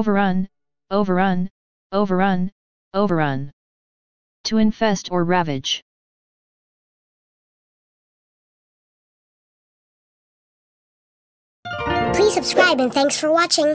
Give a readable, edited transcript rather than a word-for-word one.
Overrun, overrun, overrun, overrun. To infest or ravage. Please subscribe and thanks for watching.